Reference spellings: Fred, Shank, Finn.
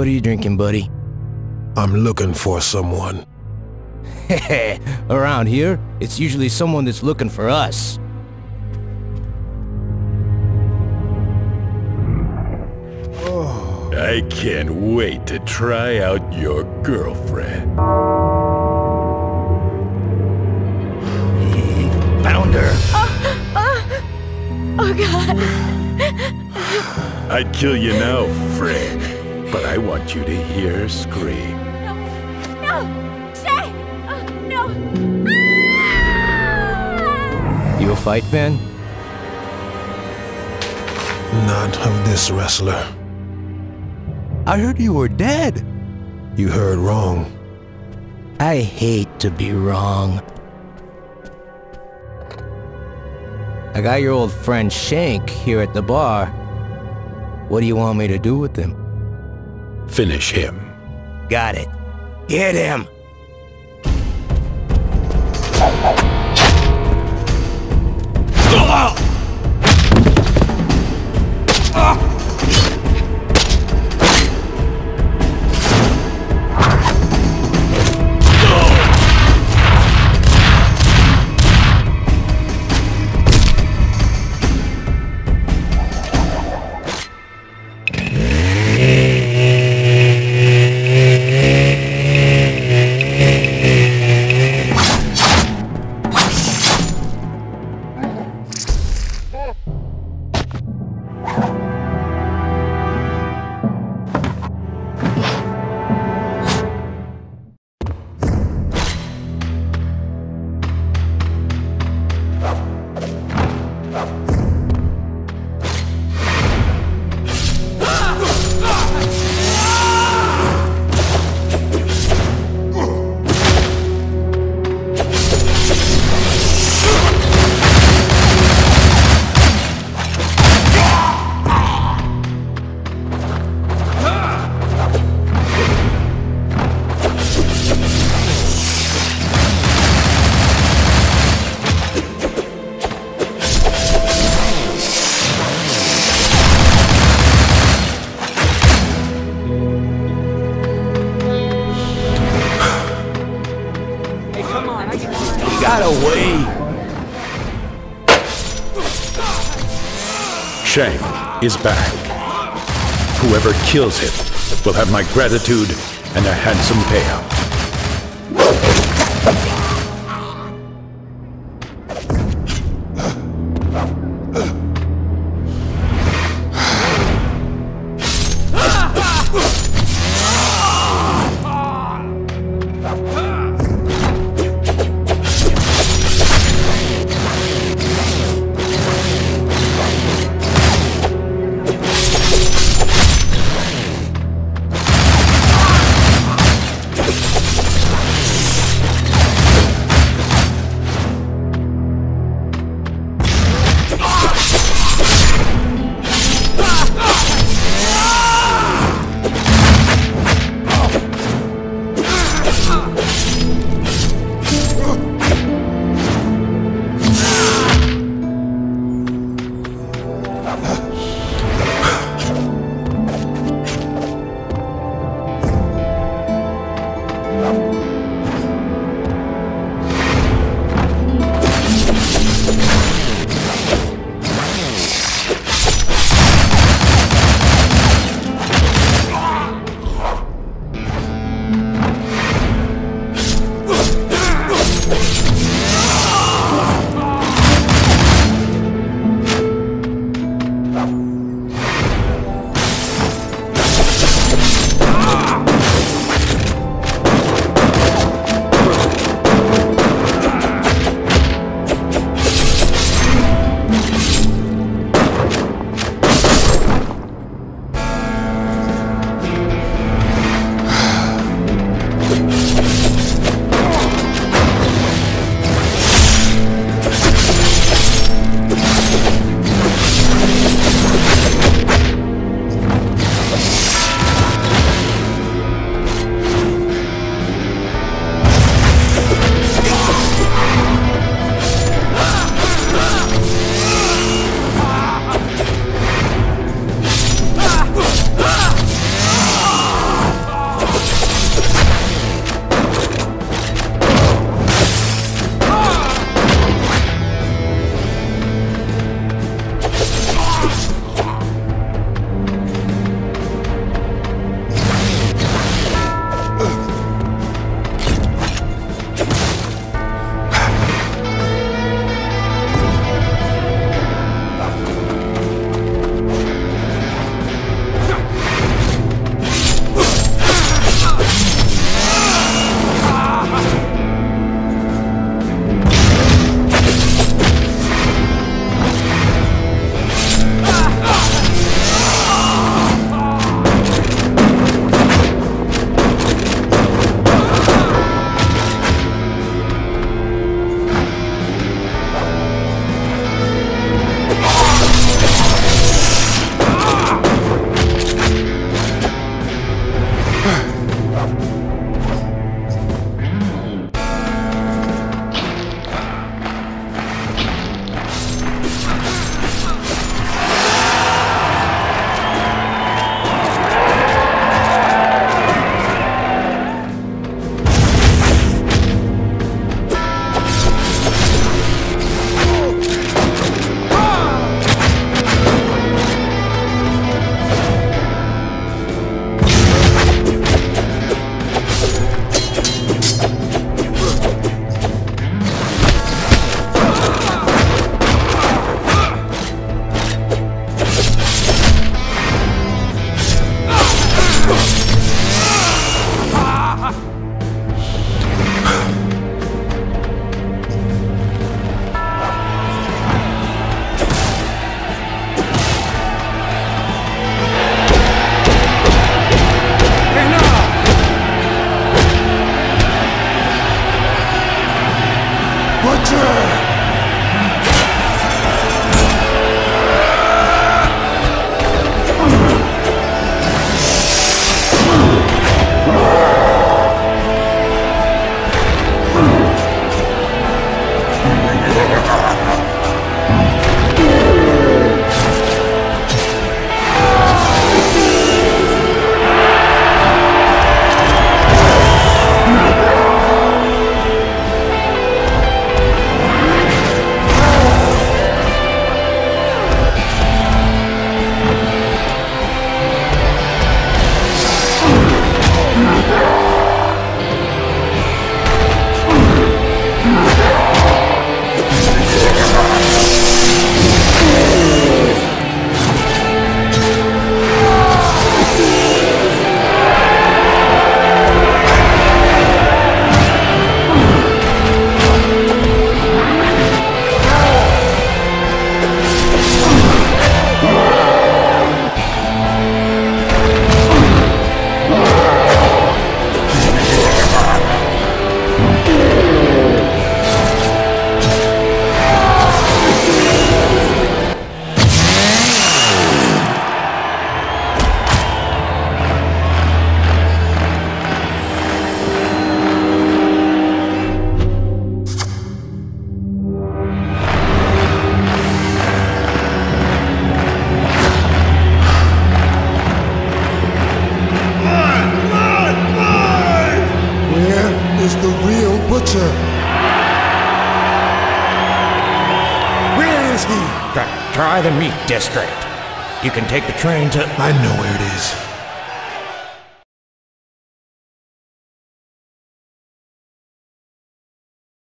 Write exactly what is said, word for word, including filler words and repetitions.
What are you drinking, buddy? I'm looking for someone. Heh, around here, it's usually someone that's looking for us. Oh. I can't wait to try out your girlfriend. Found her. Oh, oh, oh God. I'd kill you now, Fred, but I want you to hear her scream. No, no. You a fight, Finn? Not of this wrestler. I heard you were dead. You heard wrong. I hate to be wrong. I got your old friend Shank here at the bar. What do you want me to do with him? Finish him. Got it. Get him! Shank is back. Whoever kills him will have my gratitude and a handsome payout. You Butcher! District. You can take the train to... I know where it is.